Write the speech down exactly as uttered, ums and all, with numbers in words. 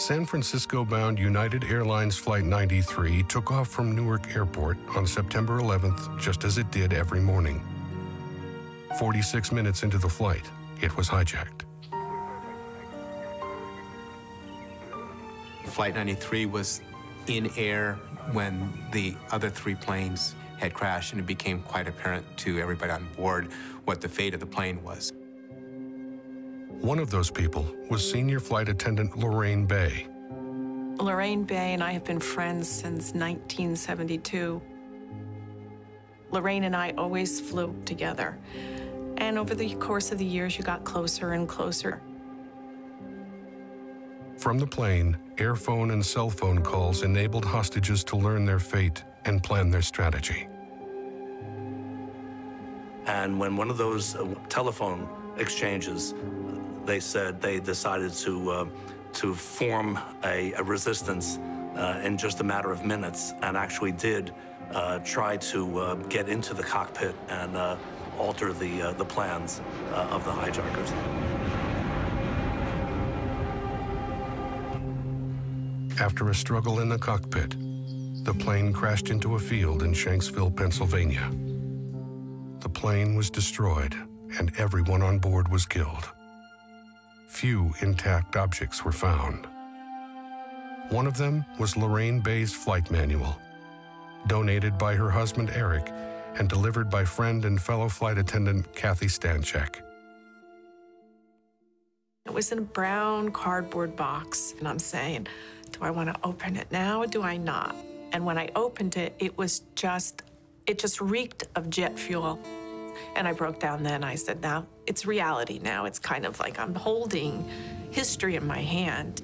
San Francisco-bound United Airlines Flight ninety-three took off from Newark Airport on September eleventh, just as it did every morning. forty-six minutes into the flight, it was hijacked. Flight ninety-three was in air when the other three planes had crashed, and it became quite apparent to everybody on board what the fate of the plane was. One of those people was senior flight attendant Lorraine Bay. Lorraine Bay and I have been friends since nineteen seventy-two. Lorraine and I always flew together. And over the course of the years, you got closer and closer. From the plane, airphone and cell phone calls enabled hostages to learn their fate and plan their strategy. And when one of those uh, telephone exchanges, they said they decided to, uh, to form a, a resistance uh, in just a matter of minutes, and actually did uh, try to uh, get into the cockpit and uh, alter the, uh, the plans uh, of the hijackers. After a struggle in the cockpit, the plane crashed into a field in Shanksville, Pennsylvania. The plane was destroyed, and everyone on board was killed. Few intact objects were found. One of them was Lorraine Bay's flight manual, donated by her husband Eric and delivered by friend and fellow flight attendant Kathy Stanchek. It was in a brown cardboard box, and I'm saying, do I want to open it now or do I not? And when I opened it, it was just, it just reeked of jet fuel. And I broke down then. I said, now, it's reality now. It's kind of like I'm holding history in my hand.